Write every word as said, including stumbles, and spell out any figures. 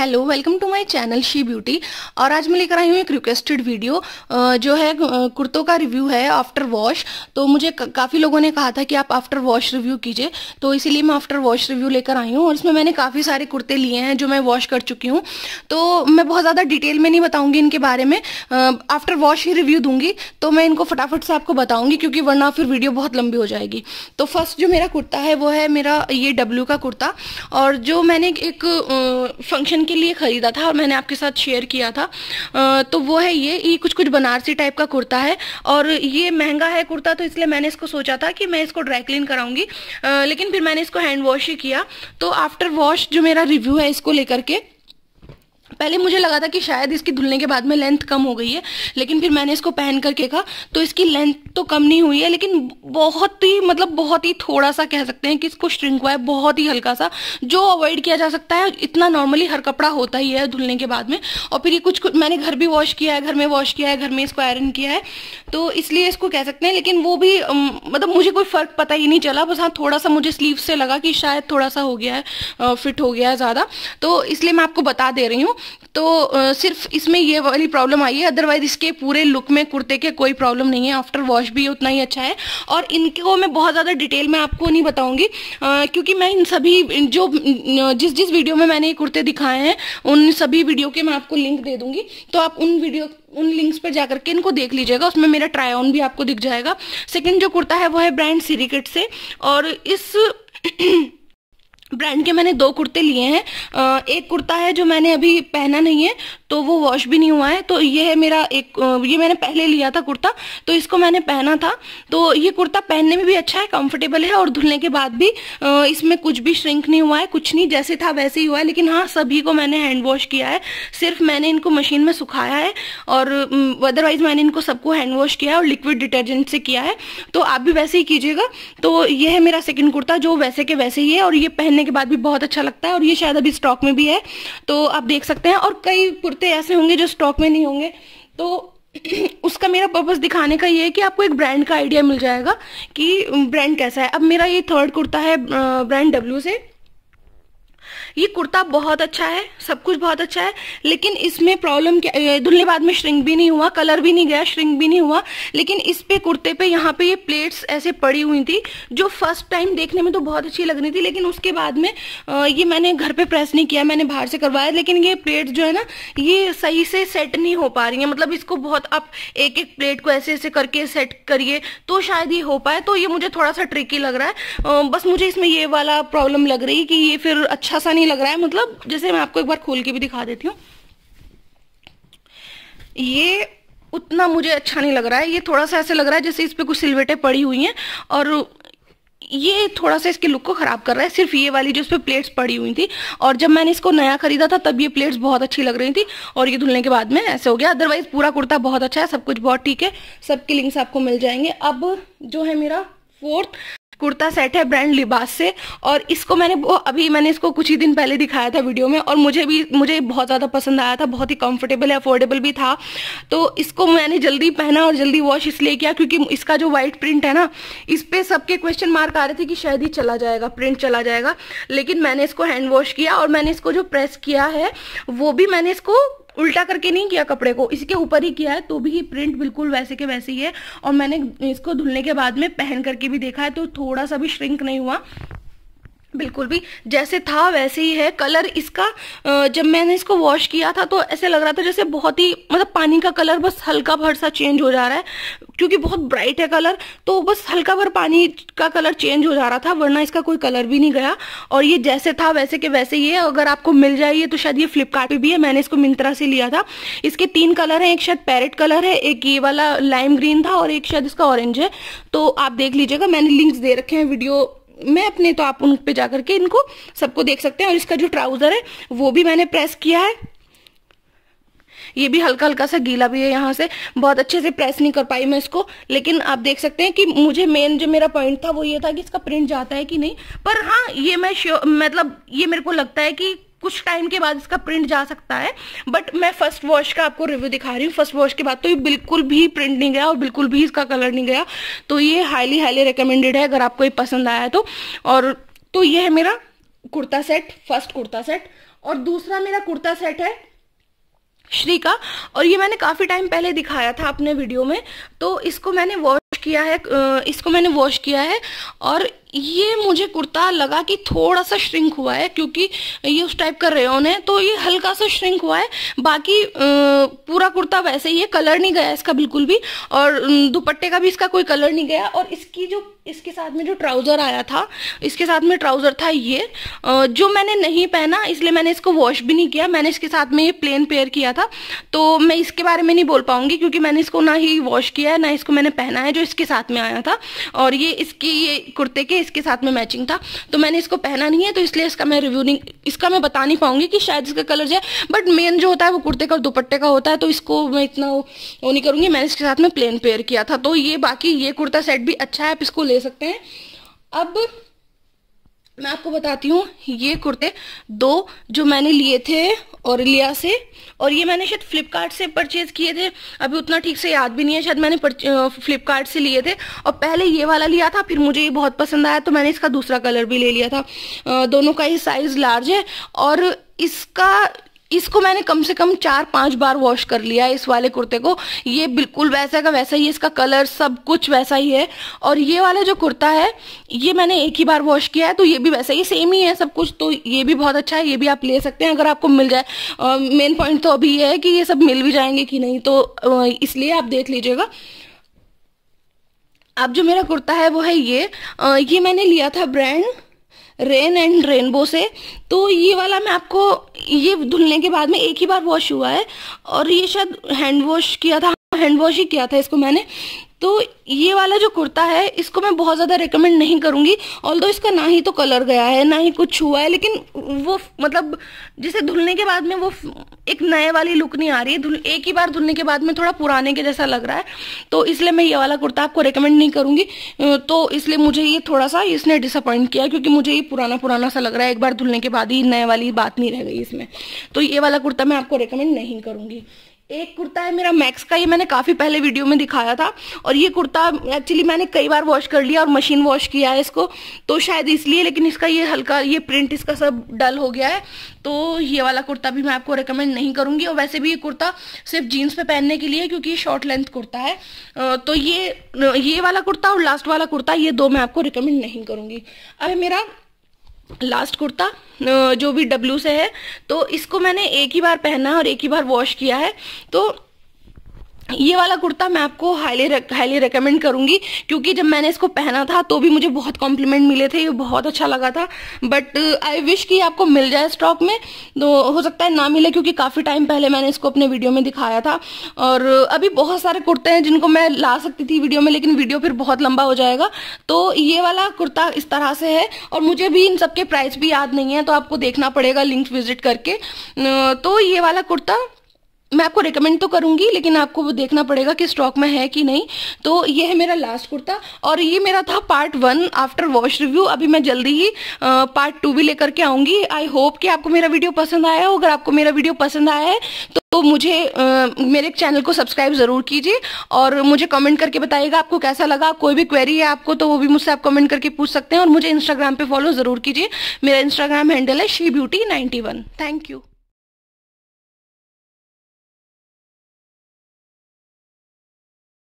Hello welcome to my channel she beauty. और आज मैं लेकर आई हूँ एक रिक्वेस्टेड वीडियो जो है कुर्तों का रिव्यू है आफ्टर वॉश। तो मुझे काफ़ी लोगों ने कहा था कि आप आफ्टर वॉश रिव्यू कीजिए, तो इसीलिए मैं आफ्टर वॉश रिव्यू लेकर आई हूँ। और इसमें मैंने काफ़ी सारे कुर्ते लिए हैं जो मैं वॉश कर चुकी हूँ, तो मैं बहुत ज़्यादा डिटेल में नहीं बताऊँगी इनके बारे में, आफ्टर वॉश ही रिव्यू दूँगी। तो मैं इनको फटाफट से आपको बताऊँगी क्योंकि वरना फिर वीडियो बहुत लंबी हो जाएगी। तो फर्स्ट जो मेरा कुर्ता है वो है मेरा ये डब्ल्यू का कुर्ता, और जो मैंने एक फंक्शन के लिए खरीदा था और मैंने आपके साथ शेयर किया था। तो वो है ये ये कुछ कुछ बनारसी टाइप का कुर्ता है, और ये महंगा है कुर्ता, तो इसलिए मैंने इसको सोचा था कि मैं इसको ड्राई क्लीन कराऊंगी, लेकिन फिर मैंने इसको हैंड वॉश ही किया। तो आफ्टर वॉश जो मेरा रिव्यू है इसको लेकर के, पहले मुझे लगा था कि शायद इसकी धुलने के बाद में लेंथ कम हो गई है, लेकिन फिर मैंने इसको पहन करके देखा तो इसकी लेंथ तो कम नहीं हुई है, लेकिन बहुत ही मतलब बहुत ही थोड़ा सा कह सकते हैं कि इसको श्रिंक हुआ है, बहुत ही हल्का सा, जो अवॉइड किया जा सकता है। इतना नॉर्मली हर कपड़ा होता ही है धुलने के बाद में। और फिर ये कुछ, कुछ मैंने घर भी वॉश किया है, घर में वॉश किया है, घर में इसको आयरन किया है, तो इसलिए इसको कह सकते हैं। लेकिन वो भी मतलब मुझे कोई फर्क पता ही नहीं चला, बस हाँ थोड़ा सा मुझे स्लीव से लगा कि शायद थोड़ा सा हो गया है, फिट हो गया है ज़्यादा, तो इसलिए मैं आपको बता दे रही हूँ। तो आ, सिर्फ इसमें ये वाली प्रॉब्लम आई है, अदरवाइज इसके पूरे लुक में कुर्ते के कोई प्रॉब्लम नहीं है। आफ्टर वॉश भी उतना ही अच्छा है, और इनको मैं बहुत ज़्यादा डिटेल में आपको नहीं बताऊंगी क्योंकि मैं इन सभी जो जिस जिस वीडियो में मैंने ये कुर्ते दिखाए हैं उन सभी वीडियो के मैं आपको लिंक दे दूंगी, तो आप उन वीडियो उन लिंक्स पर जाकर के इनको देख लीजिएगा। उसमें मेरा ट्राई ऑन भी आपको दिख जाएगा। सेकेंड जो कुर्ता है वो है ब्रांड सिरिकिट से, और इस ब्रांड के मैंने दो कुर्ते लिए हैं। एक कुर्ता है जो मैंने अभी पहना नहीं है, तो वो वॉश भी नहीं हुआ है, तो ये है मेरा एक, ये मैंने पहले लिया था कुर्ता, तो इसको मैंने पहना था। तो ये कुर्ता पहनने में भी अच्छा है, कंफर्टेबल है, और धुलने के बाद भी इसमें कुछ भी श्रिंक नहीं हुआ है, कुछ नहीं, जैसे था वैसे ही हुआ है। लेकिन हाँ, सभी को मैंने हैंड वॉश किया है, सिर्फ मैंने इनको मशीन में सुखाया है, और अदरवाइज मैंने इनको सबको हैंड वॉश किया है और लिक्विड डिटर्जेंट से किया है, तो आप भी वैसे ही कीजिएगा। तो ये है मेरा सेकेंड कुर्ता जो वैसे के वैसे ही है, और ये पहनने के बाद भी बहुत अच्छा लगता है, और ये शायद अभी स्टॉक में भी है, तो आप देख सकते हैं। और कई कुर्ते ऐसे होंगे जो स्टॉक में नहीं होंगे, तो उसका मेरा पर्पस दिखाने का ये है कि आपको एक ब्रांड का आइडिया मिल जाएगा कि ब्रांड कैसा है। अब मेरा ये थर्ड कुर्ता है ब्रांड डब्ल्यू से। ये कुर्ता बहुत अच्छा है, सब कुछ बहुत अच्छा है, लेकिन इसमें प्रॉब्लम क्या, धुलने बाद में श्रिंक भी नहीं हुआ, कलर भी नहीं गया, श्रिंक भी नहीं हुआ, लेकिन इस पे कुर्ते पे यहाँ पे ये प्लेट्स ऐसे पड़ी हुई थी जो फर्स्ट टाइम देखने में तो बहुत अच्छी लग रही थी, लेकिन उसके बाद में ये मैंने घर पे प्रेस नहीं किया, मैंने बाहर से करवाया, लेकिन ये प्लेट्स जो है ना ये सही से सेट नहीं हो पा रही है। मतलब इसको बहुत, आप एक एक प्लेट को ऐसे ऐसे करके सेट करिए तो शायद ये हो पाए, तो ये मुझे थोड़ा सा ट्रिकी लग रहा है। बस मुझे इसमें ये वाला प्रॉब्लम लग रही कि ये फिर अच्छा सा नहीं लग रहा है। मतलब जैसे मैं आपको एक बार खोल के भी दिखा देती हूँ, ये उतना मुझे अच्छा नहीं लग रहा है, ये थोड़ा सा ऐसे लग रहा है जैसे इस पे कुछ सिलवटें पड़ी हुई हैं, और ये थोड़ा सा इसके लुक को खराब कर रहा है, सिर्फ ये वाली जो इस पर प्लेट्स पड़ी हुई थी। और जब मैंने इसको नया खरीदा था तब ये प्लेट्स बहुत अच्छी लग रही थी, और ये धुलने के बाद में ऐसे हो गया। अदरवाइज पूरा कुर्ता बहुत अच्छा है, सब कुछ बहुत ठीक है, सबके लिंक्स आपको मिल जाएंगे। अब जो है मेरा फोर्थ कुर्ता सेट है ब्रांड लिबास से, और इसको मैंने अभी मैंने इसको कुछ ही दिन पहले दिखाया था वीडियो में, और मुझे भी मुझे बहुत ज़्यादा पसंद आया था, बहुत ही कंफर्टेबल है, अफोर्डेबल भी था। तो इसको मैंने जल्दी पहना और जल्दी वॉश इसलिए किया क्योंकि इसका जो वाइट प्रिंट है ना, इस पर सबके क्वेश्चन मार्क आ रहे थे कि शायद ही चला जाएगा, प्रिंट चला जाएगा, लेकिन मैंने इसको हैंड वॉश किया, और मैंने इसको जो प्रेस किया है वो भी मैंने इसको उल्टा करके नहीं किया, कपड़े को इसके ऊपर ही किया है, तो भी प्रिंट बिल्कुल वैसे के वैसे ही है। और मैंने इसको धुलने के बाद में पहन करके भी देखा है, तो थोड़ा सा भी श्रिंक नहीं हुआ, बिल्कुल भी जैसे था वैसे ही है। कलर इसका जब मैंने इसको वॉश किया था तो ऐसे लग रहा था जैसे बहुत ही मतलब पानी का कलर बस हल्का भर सा चेंज हो जा रहा है, क्योंकि बहुत ब्राइट है कलर, तो बस हल्का भर पानी का कलर चेंज हो जा रहा था, वरना इसका कोई कलर भी नहीं गया। और ये जैसे था वैसे के वैसे ही है, अगर आपको मिल जाए तो शायद ये फ्लिपकार्ट पे भी है, मैंने इसको मिंत्रा से लिया था। इसके तीन कलर हैं, एक शायद पैरेट कलर है, एक ये वाला लाइम ग्रीन था, और एक शायद इसका ऑरेंज है, तो आप देख लीजिएगा, मैंने लिंक्स दे रखे हैं वीडियो मैं अपने, तो आप उन पे जाकर के इनको सबको देख सकते हैं। और इसका जो ट्राउजर है वो भी मैंने प्रेस किया है, ये भी हल्का हल्का सा गीला भी है, यहाँ से बहुत अच्छे से प्रेस नहीं कर पाई मैं इसको, लेकिन आप देख सकते हैं कि मुझे मेन जो मेरा पॉइंट था वो ये था कि इसका प्रिंट जाता है कि नहीं, पर हाँ ये मैं श्योर मतलब ये मेरे को लगता है कि कुछ टाइम के बाद इसका प्रिंट जा सकता है, बट मैं फर्स्ट वॉश का आपको रिव्यू दिखा रही हूँ। फर्स्ट वॉश के बाद तो ये बिल्कुल भी प्रिंट नहीं गया और बिल्कुल भी इसका कलर नहीं गया, तो ये हाईली हाईली रिकमेंडेड है अगर आपको ये पसंद आया तो। और तो ये है मेरा kurta set, first kurta set. और दूसरा मेरा कुर्ता सेट है श्री का, और ये मैंने काफ़ी टाइम पहले दिखाया था अपने वीडियो में, तो इसको मैंने वॉश किया है, इसको मैंने वॉश किया है और ये मुझे कुर्ता लगा कि थोड़ा सा श्रिंक हुआ है क्योंकि ये उस टाइप का रेयन है, तो ये हल्का सा श्रिंक हुआ है, बाकी पूरा कुर्ता वैसे ही है, कलर नहीं गया इसका बिल्कुल भी, और दुपट्टे का भी इसका कोई कलर नहीं गया। और इसकी जो इसके साथ में जो ट्राउज़र आया था, इसके साथ में ट्राउज़र था ये, जो मैंने नहीं पहना इसलिए मैंने इसको वॉश भी नहीं किया, मैंने इसके साथ में ये प्लेन पेयर किया था, तो मैं इसके बारे में नहीं बोल पाऊंगी क्योंकि मैंने इसको ना ही वॉश किया है ना इसको मैंने पहना है, जो इसके साथ में आया था और ये इसकी ये कुर्ते के इसके साथ में मैचिंग था, तो मैंने इसको पहना नहीं है, तो इसलिए इसका मैं रिव्यू नहीं, इसका मैं बता नहीं पाऊंगी कि शायद इसका कलर जाए, बट मेन जो होता है वो कुर्ते का और दुपट्टे का होता है, तो इसको मैं इतना वो नहीं करूंगी। मैंने इसके साथ में प्लेन पेयर किया था, तो ये बाकी ये कुर्ता सेट भी अच्छा है, आप इसको ले सकते हैं। अब मैं आपको बताती हूँ, ये कुर्ते दो जो मैंने लिए थे ऑरेलिया से, और ये मैंने शायद फ्लिपकार्ट से परचेज किए थे, अभी उतना ठीक से याद भी नहीं है, शायद मैंने फ्लिपकार्ट से लिए थे, और पहले ये वाला लिया था, फिर मुझे ये बहुत पसंद आया तो मैंने इसका दूसरा कलर भी ले लिया था। दोनों का ही साइज लार्ज है और इसका इसको मैंने कम से कम चार पांच बार वॉश कर लिया है इस वाले कुर्ते को, ये बिल्कुल वैसा का वैसा ही है, इसका कलर सब कुछ वैसा ही है। और ये वाला जो कुर्ता है ये मैंने एक ही बार वॉश किया है, तो ये भी वैसा ही सेम ही है सब कुछ, तो ये भी बहुत अच्छा है, ये भी आप ले सकते हैं अगर आपको मिल जाए। मेन पॉइंट तो अभी ये है कि ये सब मिल भी जाएंगे कि नहीं, तो आ, इसलिए आप देख लीजिएगा। अब जो मेरा कुर्ता है वो है ये, आ, ये मैंने लिया था ब्रांड रेन एंड रेनबो से, तो ये वाला मैं आपको, ये धुलने के बाद में एक ही बार वॉश हुआ है और ये शायद हैंड वॉश किया था, हैंड वॉश ही किया था इसको मैंने। तो ये वाला जो कुर्ता है इसको मैं बहुत ज़्यादा रेकमेंड नहीं करूँगी, ऑल्दो इसका ना ही तो कलर गया है ना ही कुछ हुआ है, लेकिन वो मतलब जैसे धुलने के बाद में वो एक नए वाली लुक नहीं आ रही है, एक ही बार धुलने के बाद में थोड़ा पुराने के जैसा लग रहा है, तो इसलिए मैं ये वाला कुर्ता आपको रेकमेंड नहीं करूँगी। तो इसलिए मुझे ये थोड़ा सा इसने डिसअपॉइंट किया क्योंकि मुझे ये पुराना पुराना सा लग रहा है, एक बार धुलने के बाद ही नए वाली बात नहीं रह गई इसमें, तो ये वाला कुर्ता मैं आपको रेकमेंड नहीं करूँगी। एक कुर्ता है मेरा मैक्स का, ये मैंने काफ़ी पहले वीडियो में दिखाया था, और ये कुर्ता एक्चुअली मैंने कई बार वॉश कर लिया और मशीन वॉश किया है इसको, तो शायद इसलिए, लेकिन इसका ये हल्का ये प्रिंट इसका सब डल हो गया है, तो ये वाला कुर्ता भी मैं आपको रेकमेंड नहीं करूँगी। और वैसे भी ये कुर्ता सिर्फ जीन्स पे पहनने के लिए, क्योंकि ये शॉर्ट लेंथ कुर्ता है, तो ये ये वाला कुर्ता और लास्ट वाला कुर्ता, ये दो मैं आपको रेकमेंड नहीं करूँगी। अब मेरा लास्ट कुर्ता जो भी डब्ल्यू से है, तो इसको मैंने एक ही बार पहना और एक ही बार वॉश किया है, तो ये वाला कुर्ता मैं आपको हाईली हाईली रेकमेंड करूंगी, क्योंकि जब मैंने इसको पहना था तो भी मुझे बहुत कॉम्प्लीमेंट मिले थे, ये बहुत अच्छा लगा था, बट आई विश कि आपको मिल जाए स्टॉक में, तो हो सकता है ना मिले क्योंकि काफ़ी टाइम पहले मैंने इसको अपने वीडियो में दिखाया था। और अभी बहुत सारे कुर्ते हैं जिनको मैं ला सकती थी वीडियो में, लेकिन वीडियो फिर बहुत लंबा हो जाएगा, तो ये वाला कुर्ता इस तरह से है, और मुझे भी इन सबके प्राइस भी याद नहीं है, तो आपको देखना पड़ेगा लिंक विजिट करके। तो ये वाला कुर्ता मैं आपको रिकमेंड तो करूंगी, लेकिन आपको वो देखना पड़ेगा कि स्टॉक में है कि नहीं। तो ये है मेरा लास्ट कुर्ता, और ये मेरा था part one after wash review. अभी मैं जल्दी ही आ, पार्ट टू भी लेकर के आऊंगी। आई होप कि आपको मेरा वीडियो पसंद आया हो। अगर आपको मेरा वीडियो पसंद आया है तो, तो मुझे आ, मेरे चैनल को सब्सक्राइब ज़रूर कीजिए, और मुझे कमेंट करके बताइएगा आपको कैसा लगा। कोई भी क्वेरी है आपको तो वो भी मुझसे आप कमेंट करके पूछ सकते हैं, और मुझे इंस्टाग्राम पर फॉलो ज़रूर कीजिए। मेरा इंस्टाग्राम हैंडल है she beauty ninety one. Thank you.